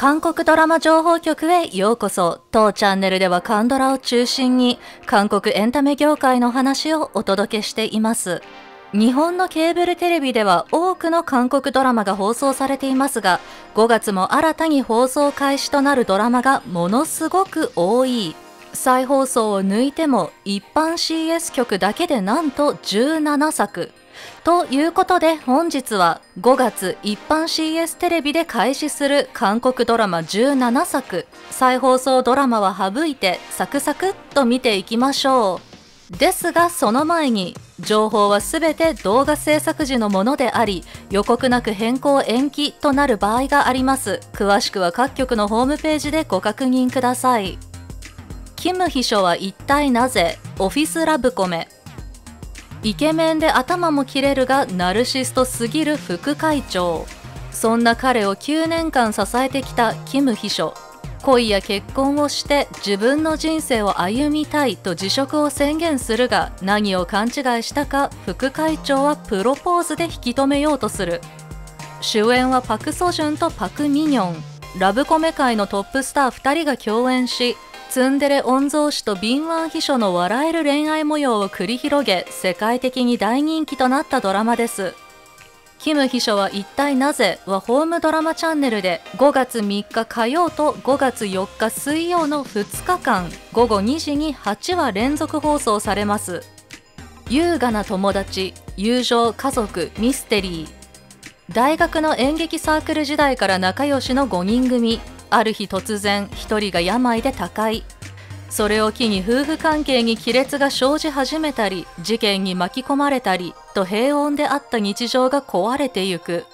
韓国ドラマ情報局へようこそ。当チャンネルでは韓ドラを中心に韓国エンタメ業界の話をお届けしています。日本のケーブルテレビでは多くの韓国ドラマが放送されていますが、5月も新たに放送開始となるドラマがものすごく多い。再放送を抜いても一般 CS 局だけでなんと17作。ということで本日は5月一般 CS テレビで開始する韓国ドラマ17作、再放送ドラマは省いてサクサクっと見ていきましょう。ですがその前に、情報はすべて動画制作時のものであり、予告なく変更延期となる場合があります。詳しくは各局のホームページでご確認ください。キム秘書は一体なぜオフィスラブコメ。イケメンで頭も切れるがナルシストすぎる副会長、そんな彼を9年間支えてきたキム秘書、恋や結婚をして自分の人生を歩みたいと辞職を宣言するが、何を勘違いしたか副会長はプロポーズで引き止めようとする。主演はパク・ソジュンとパク・ミニョン、ラブコメ界のトップスター2人が共演し、ツンデレ御曹司と敏腕秘書の笑える恋愛模様を繰り広げ、世界的に大人気となったドラマです。キム秘書は一体なぜはホームドラマチャンネルで5月3日火曜と5月4日水曜の2日間午後2時に8話連続放送されます。優雅な友達、友情、家族、ミステリー。大学の演劇サークル時代から仲良しの5人組。ある日突然一人が病で他界、それを機に夫婦関係に亀裂が生じ始めたり、事件に巻き込まれたりと平穏であった日常が壊れてゆく。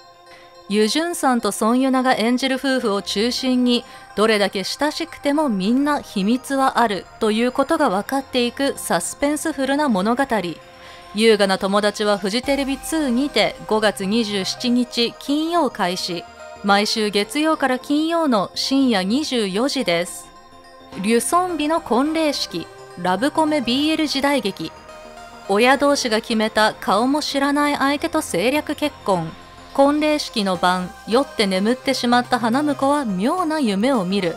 ユジュンさんとソンユナが演じる夫婦を中心に、どれだけ親しくてもみんな秘密はあるということが分かっていくサスペンスフルな物語。優雅な友達はフジテレビ2にて5月27日金曜開始。毎週月曜から金曜の深夜24時です。リュソンビの婚礼式、ラブコメ BL 時代劇。親同士が決めた顔も知らない相手と政略結婚。婚礼式の晩、酔って眠ってしまった花婿は妙な夢を見る。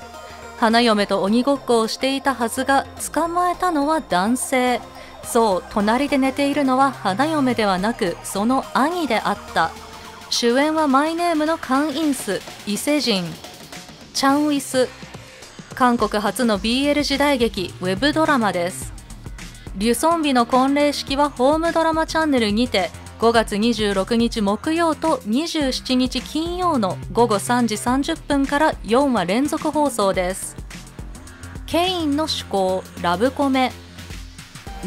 花嫁と鬼ごっこをしていたはずが、捕まえたのは男性。そう、隣で寝ているのは花嫁ではなく、その兄であった。主演はマイネームのカン・インス、イセジン、チャン・ウィス。韓国初の BL 時代劇、ウェブドラマです。リュソンビの婚礼式はホームドラマチャンネルにて5月26日木曜と27日金曜の午後3時30分から4話連続放送です。ケインの趣向、ラブコメ。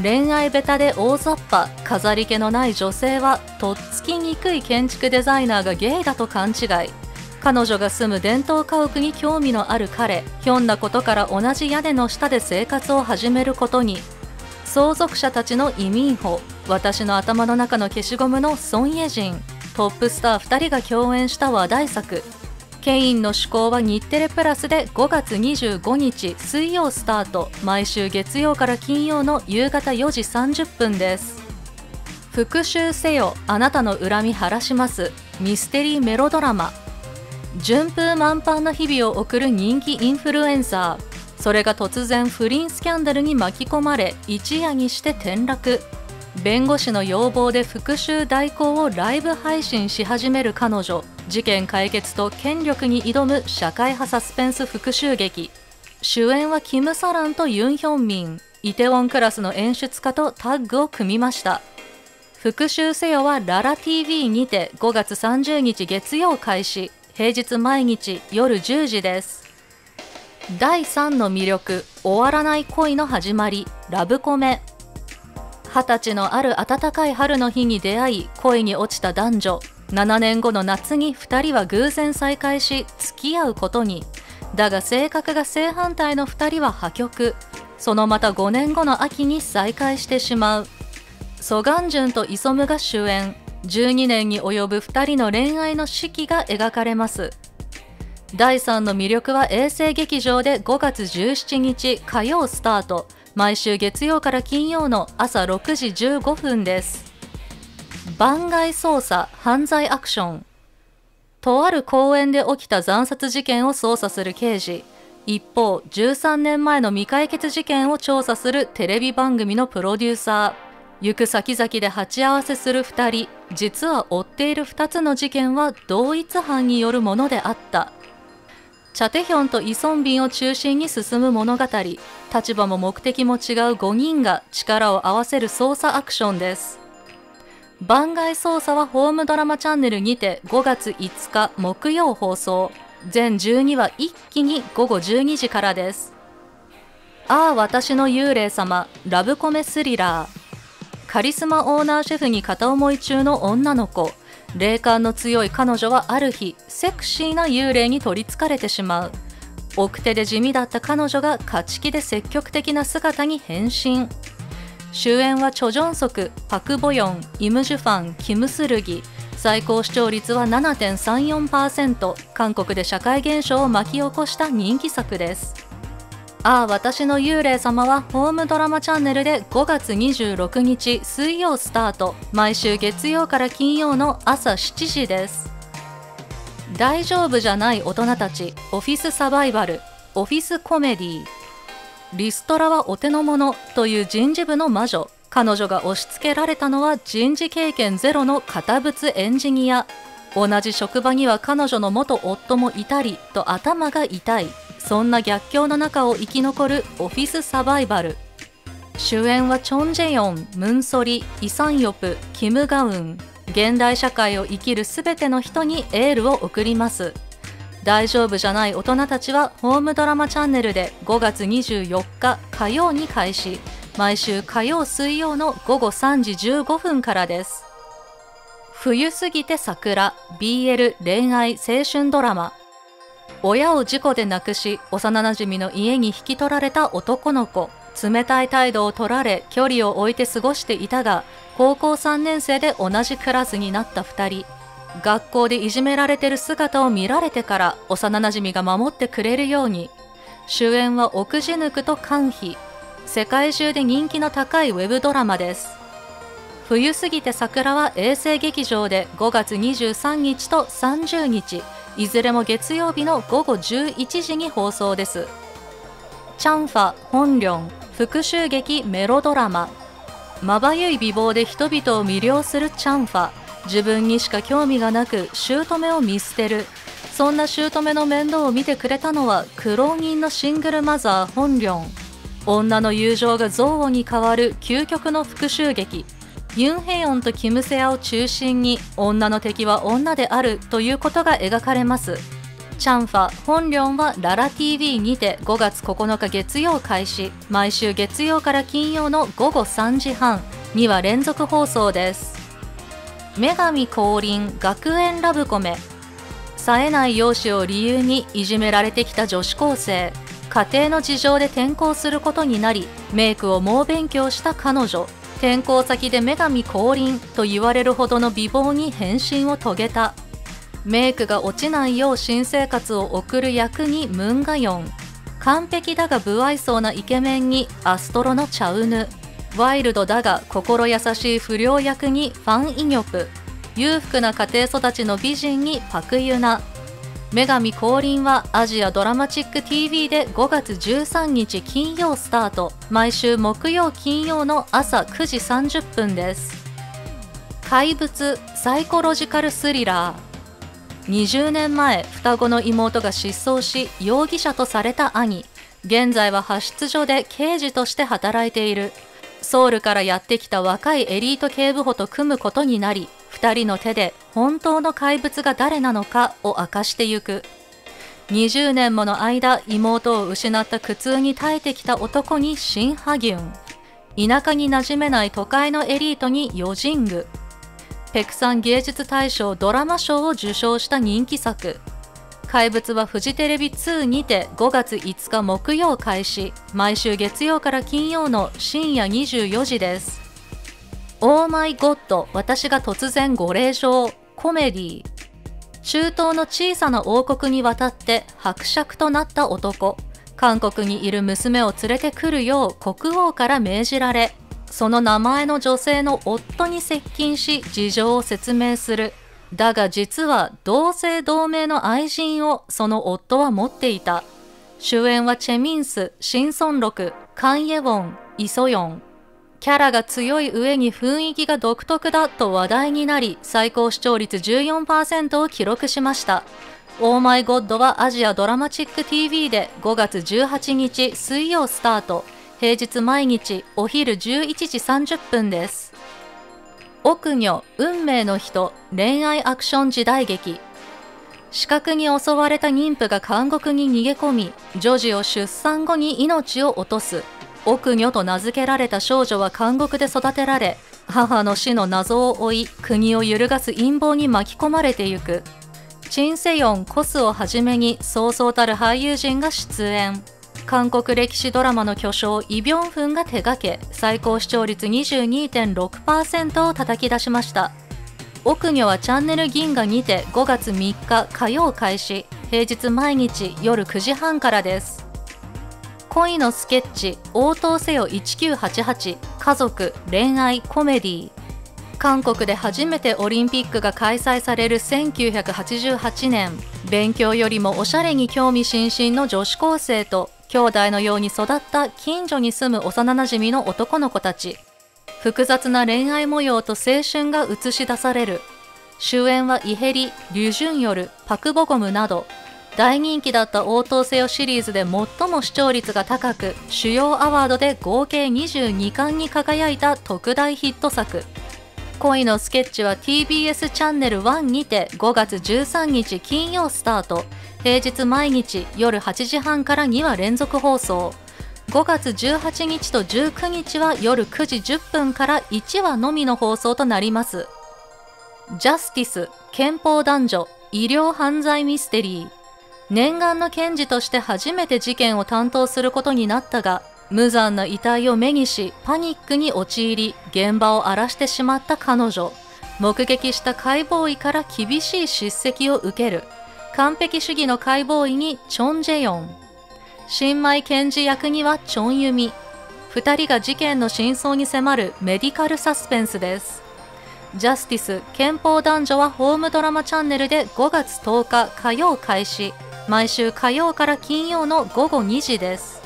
恋愛ベタで大雑把、飾り気のない女性はとっつきにくい建築デザイナーがゲイだと勘違い。彼女が住む伝統家屋に興味のある彼、ひょんなことから同じ屋根の下で生活を始めることに。相続者たちの移民法、私の頭の中の消しゴムのソン・イェジン、トップスター2人が共演した話題作。ケインの趣向は日テレプラスで5月25日水曜スタート、毎週月曜から金曜の夕方4時30分です。復讐せよ、あなたの恨み晴らします。ミステリーメロドラマ。順風満帆な日々を送る人気インフルエンサー。それが突然不倫スキャンダルに巻き込まれ、一夜にして転落。弁護士の要望で復讐代行をライブ配信し始める彼女。事件解決と権力に挑む社会派サスペンス復讐劇。主演はキム・サランとユン・ヒョンミン、イテウォンクラスの演出家とタッグを組みました。復讐せよはララ TV にて5月30日月曜開始、平日毎日夜10時です。第3の魅力、終わらない恋の始まり、ラブコメ。20歳のある暖かい春の日に出会い、恋に落ちた男女。7年後の夏に2人は偶然再会し、付き合うことに。だが性格が正反対の2人は破局。そのまた5年後の秋に再会してしまう。ソ・ガンジュンとイソムが主演。12年に及ぶ2人の恋愛の四季が描かれます。第3の魅力は衛星劇場で5月17日火曜スタート。毎週月曜から金曜の朝6時15分です。番外捜査、犯罪アクション。とある公園で起きた惨殺事件を捜査する刑事、一方13年前の未解決事件を調査するテレビ番組のプロデューサー、行く先々で鉢合わせする2人、実は追っている2つの事件は同一犯によるものであった。チャ・テヒョンとイ・ソンビンを中心に進む物語、立場も目的も違う5人が力を合わせる捜査アクションです。番外捜査はホームドラマチャンネルにて5月5日木曜放送、全12話一気に午後12時からです。ああ私の幽霊様、ラブコメスリラー。カリスマオーナーシェフに片思い中の女の子、霊感の強い彼女はある日セクシーな幽霊に取りつかれてしまう。奥手で地味だった彼女が勝ち気で積極的な姿に変身。主演はチョ・ジョンソク、パク・ボヨン、イム・ジュファン、キム・スルギ。最高視聴率は 7.34%、韓国で社会現象を巻き起こした人気作です。ああ私の幽霊様はホームドラマチャンネルで5月26日水曜スタート、毎週月曜から金曜の朝7時です。大丈夫じゃない大人たち、オフィスサバイバル、オフィスコメディ。リストラはお手の物という人事部の魔女、彼女が押し付けられたのは人事経験ゼロの堅物エンジニア。同じ職場には彼女の元夫もいたりと頭が痛い。そんな逆境の中を生き残るオフィスサバイバル。主演はチョン・ジェヨン、ムン・ソリ、イ・サンヨプ、キム・ガウン。現代社会を生きるすべての人にエールを送ります。大丈夫じゃない大人たちはホームドラマチャンネルで5月24日火曜に開始。毎週火曜水曜の午後3時15分からです。冬過ぎて桜、BL 恋愛青春ドラマ。親を事故で亡くし、幼なじみの家に引き取られた男の子。冷たい態度を取られ、距離を置いて過ごしていたが、高校3年生で同じクラスになった2人。学校でいじめられてる姿を見られてから、幼なじみが守ってくれるように。主演は奥地ぬくとカンヒ。世界中で人気の高いウェブドラマです。冬過ぎて桜は衛星劇場で5月23日と30日。いずれも月曜日の午後11時に放送です。チャンファ、ホンリョン、復讐劇メロドラマ。まばゆい美貌で人々を魅了するチャンファ、自分にしか興味がなく姑を見捨てる。そんな姑の面倒を見てくれたのは苦労人のシングルマザーホンリョン。女の友情が憎悪に変わる究極の復讐劇。ユン・ヘヨンとキム・セヤを中心に女の敵は女であるということが描かれます。チャンファ・ホンリョンはララ TV にて5月9日月曜開始、毎週月曜から金曜の午後3時半には連続放送です。女神降臨学園ラブコメ。冴えない容姿を理由にいじめられてきた女子高生、家庭の事情で転校することになり、メイクを猛勉強した彼女、転校先で女神降臨と言われるほどの美貌に変身を遂げた。メイクが落ちないよう新生活を送る役にムンガヨン。完璧だが不愛想なイケメンにアストロのチャウヌ。ワイルドだが心優しい不良役にファン・イニョプ。裕福な家庭育ちの美人にパク・ユナ。女神降臨はアジアドラマチック TV で5月13日金曜スタート、毎週木曜金曜の朝9時30分です。怪物サイコロジカルスリラー。20年前双子の妹が失踪し容疑者とされた兄、現在は派出所で刑事として働いている。ソウルからやってきた若いエリート警部補と組むことになり、2人の手で本当の怪物が誰なのかを明かしてゆく。20年もの間妹を失った苦痛に耐えてきた男にシン・ハギュン。田舎に馴染めない都会のエリートにヨジング。ペクサン芸術大賞ドラマ賞を受賞した人気作。怪物はフジテレビ2にて5月5日木曜開始、毎週月曜から金曜の深夜24時です。オーマイゴッド、私が突然ご霊障、コメディ。中東の小さな王国に渡って伯爵となった男。韓国にいる娘を連れてくるよう国王から命じられ、その名前の女性の夫に接近し事情を説明する。だが実は同姓同名の愛人をその夫は持っていた。主演はチェ・ミンス、シン・ソンロク、カン・イェウォン、イ・ソヨン。キャラが強い上に雰囲気が独特だと話題になり、最高視聴率 14% を記録しました。オーマイ・ゴッドはアジアドラマチック TV で5月18日水曜スタート。平日毎日お昼11時30分です。奥女、運命の人、恋愛アクション時代劇。視覚に襲われた妊婦が監獄に逃げ込み、女児を出産後に命を落とす。奥女と名付けられた少女は監獄で育てられ、母の死の謎を追い、国を揺るがす陰謀に巻き込まれてゆく。チン・セヨン、コスをはじめにそうそうたる俳優陣が出演。韓国歴史ドラマの巨匠イ・ビョンフンが手掛け、最高視聴率 22.6% を叩き出しました。奥女はチャンネル銀河にて5月3日火曜開始、平日毎日夜9時半からです。恋のスケッチ、応答せよ1988、家族、恋愛、コメディ。韓国で初めてオリンピックが開催される1988年、勉強よりもおしゃれに興味津々の女子高生と兄弟のように育った近所に住む幼なじみの男の子たち。複雑な恋愛模様と青春が映し出される。主演はイヘリ、リュ・ジュンヨル、パク・ボゴムなど、大人気だった応答せよシリーズで最も視聴率が高く、主要アワードで合計22冠に輝いた特大ヒット作。恋のスケッチは TBS チャンネル1にて5月13日金曜スタート。平日毎日夜8時半から2話連続放送。5月18日と19日は夜9時10分から1話のみの放送となります。ジャスティス、憲法男女、医療犯罪ミステリー。念願の検事として初めて事件を担当することになったが、無残な遺体を目にし、パニックに陥り、現場を荒らしてしまった彼女。目撃した解剖医から厳しい叱責を受ける。完璧主義の解剖医にチョン・ジェヨン。新米検事役にはチョン・ユミ。二人が事件の真相に迫るメディカルサスペンスです。ジャスティス、憲法男女はホームドラマチャンネルで5月10日火曜開始。毎週火曜から金曜の午後2時です。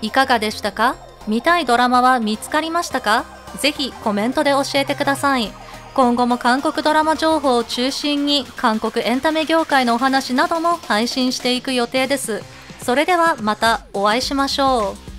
いかがでしたか？見たいドラマは見つかりましたか？ぜひコメントで教えてください。今後も韓国ドラマ情報を中心に韓国エンタメ業界のお話なども配信していく予定です。それではまたお会いしましょう。